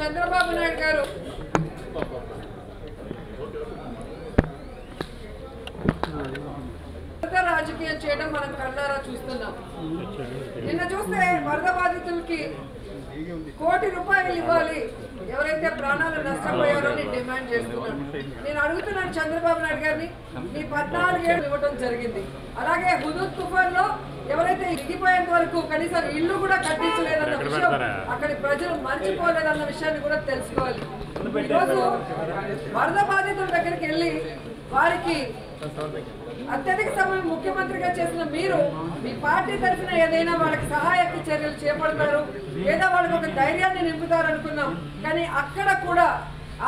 చంద్రబాబు నాయుడు గారు రాజకీయం చేయడం మనం కళ్ళారా చూస్తున్నాం. నిన్న చూస్తే వరద బాధితులకి ₹1 కోటి ఇవ్వాలి, ఎవరైతే ప్రాణాలు నష్టపోయారో అని డిమాండ్ చేస్తున్నాను. నేను అడుగుతున్నాను చంద్రబాబు నాయుడు గారిని, మీ 14 ఏళ్ళు ఇవ్వడం జరిగింది. అలాగే హుదూద్ తుఫాన్లో ఎవరైతే ఇరిగిపోయేంత వరకు కనీసం ఇల్లు కూడా కట్టించలేదన్న విషయం, అక్కడి ప్రజలు మర్చిపోలేదన్న విషయాన్ని కూడా తెలుసుకోవాలి. ఈరోజు వరద బాధితుల దగ్గరికి వెళ్ళి వారికి అత్యధిక సమయం ముఖ్యమంత్రిగా చేసిన మీరు మీ పార్టీ తరఫున ఏదైనా వాళ్ళకి సహాయక చర్యలు చేపడతారు, ఏదో వాళ్ళకి ఒక ధైర్యాన్ని నింపుతారనుకున్నాం. కానీ అక్కడ కూడా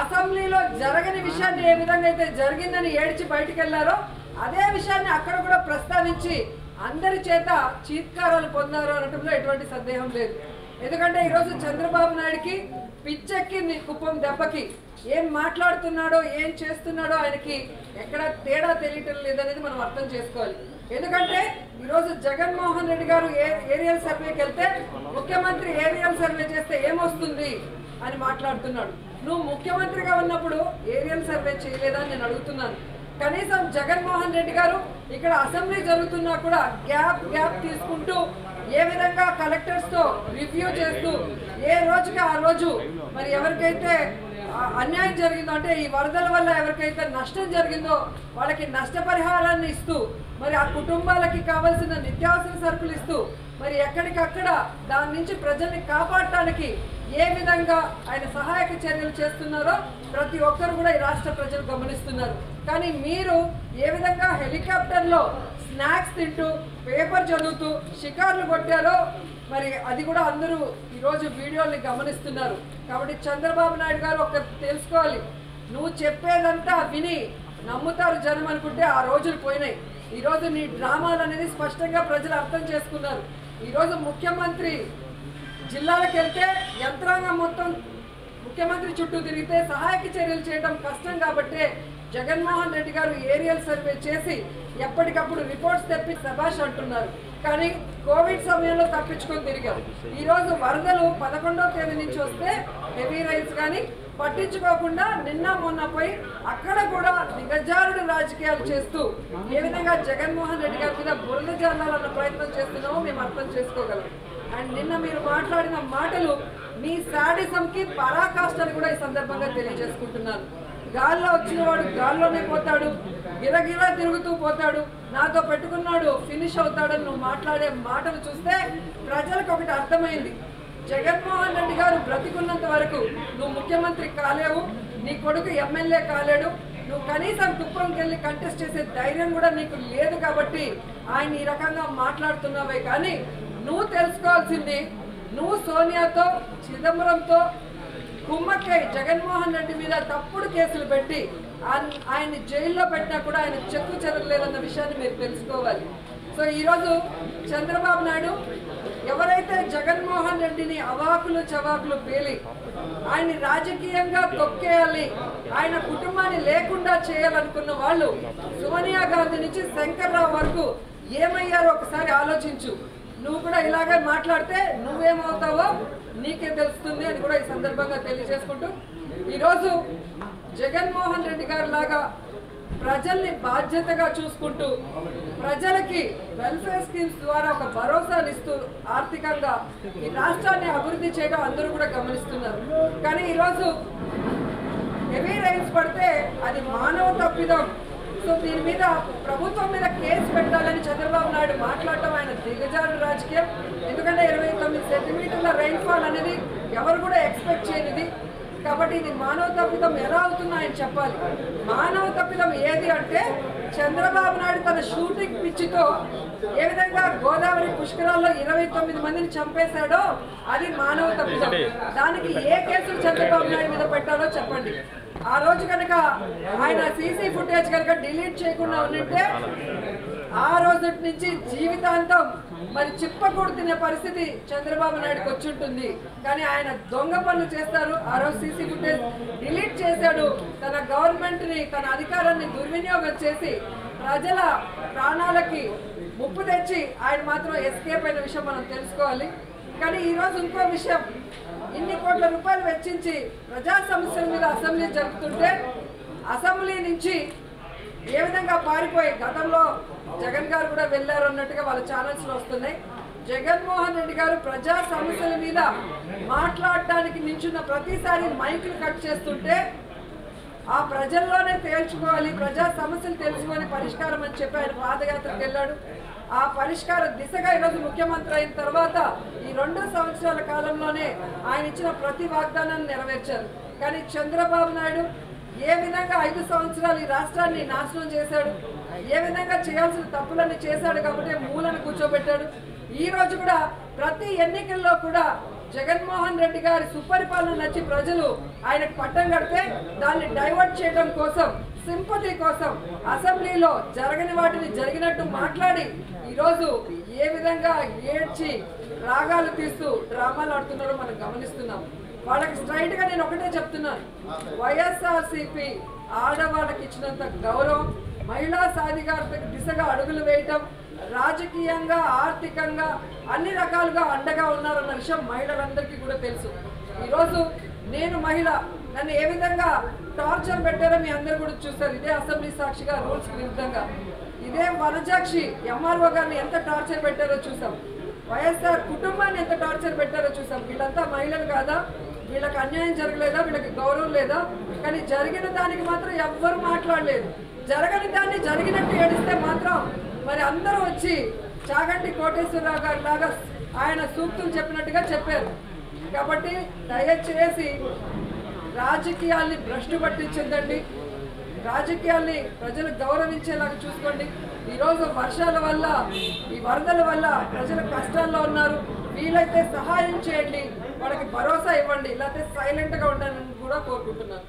అసెంబ్లీలో జరగని విషయాన్ని ఏ విధంగా అయితే జరిగిందని ఏడ్చి బయటికి వెళ్ళారో అదే విషయాన్ని అక్కడ కూడా ప్రస్తావించి అందరి చేత చీత్కారాలు పొందారు అనటంలో ఎటువంటి సందేహం లేదు. ఎందుకంటే ఈరోజు చంద్రబాబు నాయుడికి పిచ్చెక్కి కుప్పం దెబ్బకి ఏం మాట్లాడుతున్నాడో ఏం చేస్తున్నాడో ఆయనకి ఎక్కడ తేడా తెలియటం లేదనేది మనం అర్థం చేసుకోవాలి. ఎందుకంటే ఈరోజు జగన్మోహన్ రెడ్డి గారు ఏరియల్ సర్వేకి వెళ్తే ముఖ్యమంత్రి ఏరియల్ సర్వే చేస్తే ఏమొస్తుంది అని మాట్లాడుతున్నాడు. నువ్వు ముఖ్యమంత్రిగా ఉన్నప్పుడు ఏరియల్ సర్వే చేయలేదా అని నేను అడుగుతున్నాను. కనీసం జగన్మోహన్ రెడ్డి గారు ఇక్కడ అసెంబ్లీ జరుగుతున్నా కూడా గ్యాప్ తీసుకుంటూ ఏ విధంగా కలెక్టర్స్తో రివ్యూ చేస్తూ ఏ రోజుకి ఆ రోజు మరి ఎవరికైతే అన్యాయం జరిగిందో, అంటే ఈ వరదల వల్ల ఎవరికైతే నష్టం జరిగిందో వాళ్ళకి నష్టపరిహారాన్ని ఇస్తూ, మరి ఆ కుటుంబాలకి కావాల్సిన నిత్యావసర సరుకులు ఇస్తూ, మరి ఎక్కడికక్కడ దాని నుంచి ప్రజల్ని కాపాడటానికి ఏ విధంగా ఆయన సహాయక చర్యలు చేస్తున్నారో ప్రతి ఒక్కరు కూడా ఈ రాష్ట్ర ప్రజలు గమనిస్తున్నారు. కానీ మీరు ఏ విధంగా హెలికాప్టర్లో స్నాక్స్ తింటూ పేపర్ చదువుతూ షికార్లు కొట్టారో మరి అది కూడా అందరూ ఈరోజు వీడియోని గమనిస్తున్నారు. కాబట్టి చంద్రబాబు నాయుడు గారు ఒకటి తెలుసుకోవాలి, నువ్వు చెప్పేదంతా విని నమ్ముతారు జనం అనుకుంటే ఆ రోజులు పోయినాయి. ఈరోజు నీ డ్రామాలు అనేది స్పష్టంగా ప్రజలు అర్థం చేసుకున్నారు. ఈరోజు ముఖ్యమంత్రి జిల్లాలకు వెళ్తే యంత్రాంగం మొత్తం ముఖ్యమంత్రి చుట్టూ తిరిగితే సహాయక చర్యలు చేయడం కష్టం కాబట్టి జగన్మోహన్ రెడ్డి గారు ఏరియల్ సర్వే చేసి ఎప్పటికప్పుడు రిపోర్ట్స్ తెప్పి సభాష్ అంటున్నారు. కానీ కోవిడ్ సమయంలో తప్పించుకొని తిరిగారు. ఈరోజు వరదలు 11వ తేదీ నుంచి వస్తే హెవీ రైన్స్ కానీ పట్టించుకోకుండా నిన్న మొన్న పోయి అక్కడ కూడా దిగజారుడు రాజకీయాలు చేస్తూ ఏ విధంగా జగన్మోహన్ రెడ్డి గారి మీద బురద జల్లాలన్న ప్రయత్నం చేస్తున్నామో మేము అర్థం చేసుకోగలం. అండ్ నిన్న మీరు మాట్లాడిన మాటలు మీ శాడిజంకి పరాకాష్ఠని కూడా ఈ సందర్భంగా తెలియజేసుకుంటున్నాను. గాల్లో వచ్చిన వాడు గాల్లోనే పోతాడు, గిరగిరా తిరుగుతూ పోతాడు, నాతో పెట్టుకున్నాడు ఫినిష్ అవుతాడని నువ్వు మాట్లాడే మాటలు చూస్తే ప్రజలకు ఒకటి అర్థమైంది, జగన్మోహన్ రెడ్డి గారు బ్రతికున్నంత వరకు నువ్వు ముఖ్యమంత్రి కాలేవు, నీ కొడుకు ఎమ్మెల్యే కాలేడు, నువ్వు కనీసం కుప్పంకి వెళ్ళి కంటెస్ట్ చేసే ధైర్యం కూడా నీకు లేదు కాబట్టి ఆయన ఈ రకంగా మాట్లాడుతున్నావే. కానీ నువ్వు తెలుసుకోవాల్సింది, నువ్వు సోనియాతో చిదంబరంతో కుమ్మక్కై జగన్మోహన్ రెడ్డి మీద తప్పుడు కేసులు పెట్టి ఆయన్ని జైల్లో పెట్టినా కూడా ఆయన చెక్కు చెదరలేదన్న విషయాన్ని మీరు తెలుసుకోవాలి. సో ఈరోజు చంద్రబాబు నాయుడు ఎవరైతే జగన్మోహన్ రెడ్డిని అవాకులు చవాకులు పేలి ఆయన్ని రాజకీయంగా తొక్కేయాలి, ఆయన కుటుంబాన్ని లేకుండా చేయాలనుకున్న వాళ్ళు సోనియా గాంధీ నుంచి శంకర రావు వరకు ఏమయ్యారో ఒకసారి ఆలోచించు. నువ్వు కూడా ఇలాగే మాట్లాడితే నువ్వేమవుతావో నీకే తెలుస్తుంది అని కూడా ఈ సందర్భంగా తెలియజేసుకుంటూ, ఈరోజు జగన్మోహన్ రెడ్డి గారి లాగా ప్రజల్ని బాధ్యతగా చూసుకుంటూ ప్రజలకి వెల్ఫేర్ స్కీమ్స్ ద్వారా ఒక భరోసానిస్తూ ఆర్థికంగా ఈ రాష్ట్రాన్ని అభివృద్ధి చేయడం అందరూ కూడా గమనిస్తున్నారు. కానీ ఈరోజు హెవీ రైన్స్ పడితే అది మానవ తప్పిదం, సో దీని మీద ప్రభుత్వం మీద కేసు పెట్టాలని చంద్రబాబు నాయుడు మాట్లాడటం ఆయన దిగజారు రాజకీయం. ఎందుకంటే 29 సెంటీమీటర్ల రైన్ఫాల్ అనేది ఎవరు కూడా ఎక్స్పెక్ట్ చేయనిది కాబట్టి ఇది మానవ తప్పిదం ఎలా అవుతుందో ఆయన చెప్పాలి. మానవ తప్పిదం ఏది అంటే చంద్రబాబు నాయుడు తన షూటింగ్ పిచ్చితో ఏ విధంగా గోదావరి పుష్కరాల్లో 29 మందిని చంపేశాడో అది మానవ తప్పిదం. దానికి ఏ కేసులు చంద్రబాబు నాయుడు మీద పెట్టాలో చెప్పండి. ఆ రోజు కనుక ఆయన సీసీ ఫుటేజ్ కనుక డిలీట్ చేయకుండా ఉండింటే ఆ రోజు నుంచి జీవితాంతం మరి చిప్పకూడు తినే పరిస్థితి చంద్రబాబు నాయుడుకి వచ్చి ఉంటుంది. కానీ ఆయన దొంగ పనులు చేస్తారు. ఆ రోజు సీసీ ఫుటేజ్ డిలీట్ చేశాడు, తన గవర్నమెంట్ని తన అధికారాన్ని దుర్వినియోగం చేసి ప్రజల ప్రాణాలకి ముప్పు తెచ్చి ఆయన మాత్రం ఎస్కేప్ అయిన విషయం మనం తెలుసుకోవాలి. కానీ ఈరోజు ఇంకో విషయం, ఇన్ని కోట్ల రూపాయలు వెచ్చించి ప్రజా సమస్యల మీద అసెంబ్లీ జరుపుతుంటే అసెంబ్లీ నుంచి ఏ విధంగా పారిపోయి గతంలో జగన్ గారు కూడా వెళ్ళారు అన్నట్టుగా వాళ్ళ ఛానల్స్లో వస్తున్నాయి. జగన్మోహన్ రెడ్డి గారు ప్రజా సమస్యల మీద మాట్లాడటానికి నిల్చున్న ప్రతిసారి మైకులు కట్ చేస్తుంటే ఆ ప్రజల్లోనే తేల్చుకోవాలి, ప్రజా సమస్యలు తెలుసుకొని పరిష్కారం అని చెప్పి ఆయన పాదయాత్రకు వెళ్ళాడు. ఆ పరిష్కార దిశగా ఈరోజు ముఖ్యమంత్రి అయిన తర్వాత ఈ 2 సంవత్సరాల కాలంలోనే ఆయన ఇచ్చిన ప్రతి వాగ్దానాన్ని నెరవేర్చారు. కానీ చంద్రబాబు నాయుడు ఏ విధంగా 5 సంవత్సరాలు ఈ రాష్ట్రాన్ని నాశనం చేశాడు, ఏ విధంగా చేయాల్సిన తప్పులన్నీ చేశాడు కాబట్టి మూలను కూర్చోబెట్టాడు. ఈ రోజు కూడా ప్రతి ఎన్నికల్లో కూడా జగన్మోహన్ రెడ్డి గారి సుపరిపాలన నచ్చి ప్రజలు ఆయనకు పట్టం కడితే దాన్ని డైవర్ట్ చేయడం కోసం, సింపతి కోసం అసెంబ్లీలో జరగని వాటిని జరిగినట్టు మాట్లాడి ఈరోజు ఏ విధంగా ఏడ్చి రాగాలు తీస్తూ డ్రామాలు ఆడుతున్నారో మనం గమనిస్తున్నాం. వాళ్ళకి స్ట్రైట్గా నేను ఒకటే చెప్తున్నాను, వైఎస్ఆర్సీపీ ఆడవాళ్ళకి ఇచ్చినంత గౌరవం, మహిళా సాధికారత దిశగా అడుగులు వేయటం, రాజకీయంగా ఆర్థికంగా అన్ని రకాలుగా అండగా ఉన్నారన్న విషయం మహిళలందరికీ కూడా తెలుసు. ఈరోజు నేను మహిళ, నన్ను ఏ విధంగా టార్చర్ పెట్టారో మీ అందరూ కూడా చూస్తారు. ఇదే అసెంబ్లీ సాక్షిగా రూల్స్ విరుద్ధంగా ఇదే వనజాక్షి ఎంఆర్ఓ గారిని ఎంత టార్చర్ పెట్టారో చూసాం, వైఎస్ఆర్ కుటుంబాన్ని ఎంత టార్చర్ పెట్టారో చూసాం. వీళ్ళంతా మహిళలు కాదా? వీళ్ళకి అన్యాయం జరగలేదా? వీళ్ళకి గౌరవం లేదా? కానీ జరిగిన దానికి మాత్రం ఎవ్వరు మాట్లాడలేదు. జరగని దాన్ని జరిగినట్టు ఏడిస్తే మాత్రం మరి అందరూ వచ్చి చాగంటి కోటేశ్వర రాగర్ లాగా ఆయన సూక్తులు చెప్పినట్టుగా చెప్పారు. కాబట్టి దయచేసి రాజకీయాల్ని భ్రష్టు పట్టించిందండి, రాజకీయాల్ని ప్రజలు గౌరవించేలాగా చూసుకోండి. ఈరోజు వర్షాల వల్ల, ఈ వరదల వల్ల ప్రజలు కష్టాల్లో ఉన్నారు. వీలైతే సహాయం చేయండి, వాళ్ళకి భరోసా ఇవ్వండి, లేకపోతే సైలెంట్గా ఉండాలని కూడా కోరుకుంటున్నాను.